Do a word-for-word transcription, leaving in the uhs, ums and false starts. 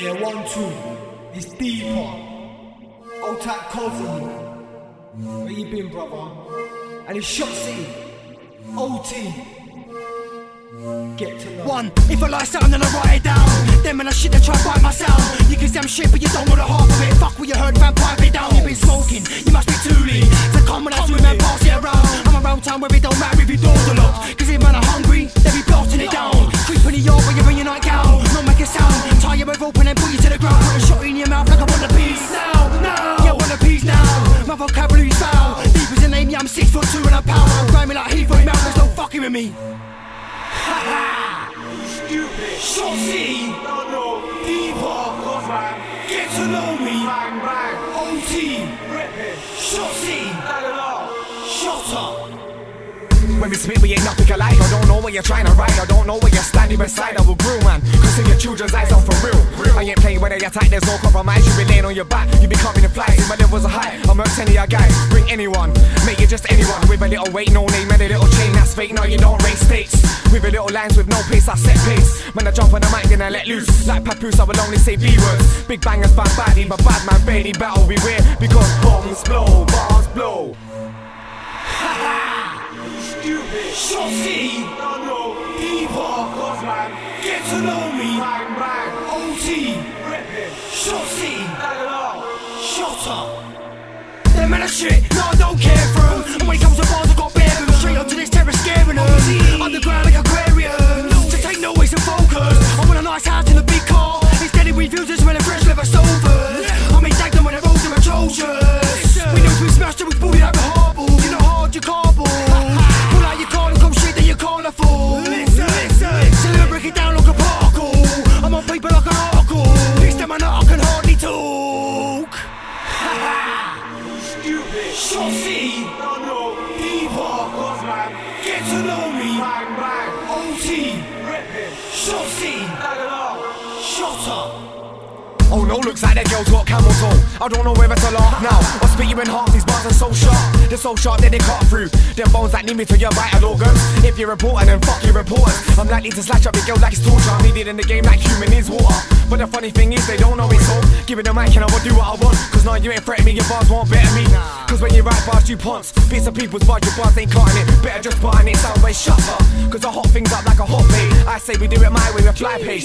Yeah, one, two. It's Deeper. Old type Kozy. Where you been, brother? And it's Shotzi. O T. Get to one, if I like something then I write it down. Them and the shit they try to bite myself. You can say I'm shit but you don't know the half of it. Fuck what you heard, man, pipe it down. You've been smoking, you must be too lean. So come on, I do, man, pass it around. I'm around town where it don't matter if you doors are locked. Cause if man are hungry, they be blasting it down. Creeping the yard when you're in your nightgown. Not make a sound, tie your rope and then put you to the ground. Put a shot in your mouth like I want a piece now, now. Yeah, I want a piece now, my vocabulary's foul. Deep as a name, yeah, I'm six foot two and a pound. I'm grinding like heat for your mouth, there's no fucking with me. Stupid Shotzi, no, no. Deeper, get to know me. Bang, bang. O T, Shotzi, shut up. When we speak, we ain't nothing alike. I don't know what you're trying to write. I don't know where you're standing beside. I will grill, man. Cause in your children's eyes, I'm for real. real. I ain't playing when they attack. There's no compromise. You be laying on your back. You be coming in flies. My levels are high. I'm hurt any of your guys. Bring anyone, make it just anyone with a little weight, no name, and a little chain that's fake. No, you don't raise stakes. With a little lines with no pace, I set pace. When I jump on the mic, then I let loose. Like Papoose, I will only say B words. Big bangers, bad baddie, but bad man, baby, battle beware. Because bombs blow, bars blow. Ha ha! Stupid Shotzi, no, no. Deeper, man. Get to know me. Bang, bang. O T, Shotzi, shut up. Them man of shit, no, I don't care for them. And when it comes to bars, I got bare them. Straight up to this terror, scaring them. Underground like aquariums, no. Just take no ways and focus. I want a nice house in a big car. Instead it reviews and smelling fresh leather sofas. Yeah. I mean tag them when the roads are atrocious. We know we smashed them, we pull you like a hardball. You know hard you cardboard. Pull out your car and come shit that you can't afford. Listen, listen. So let me break it down like a particle. I'm on paper like an article. This time I know I can hardly talk. Stupid Shotzi, no, no. Deeper, get to know me. Bang, bang. O T, Shotzi, shut up. Oh no, looks like that girl's got camel toe. I don't know whether to laugh now. I'll spit you in half, these bars are so sharp. They're so sharp that they cut through. Them bones that need me for your vital organs. If you're important, then fuck your reporters. I'm likely to slash up your girl like it's torture. I'm needed in the game like human is water. But the funny thing is, they don't know it's all. Give it the mic and I will do what I want. Cause now you ain't threatening me, your bars won't better me. Cause when you write bars, you punts. Bits of people's bars, your bars ain't cutting it. Better just button it, sound way shut up. Cause I hot things up like a hot plate. I say we do it my way, we fly pace.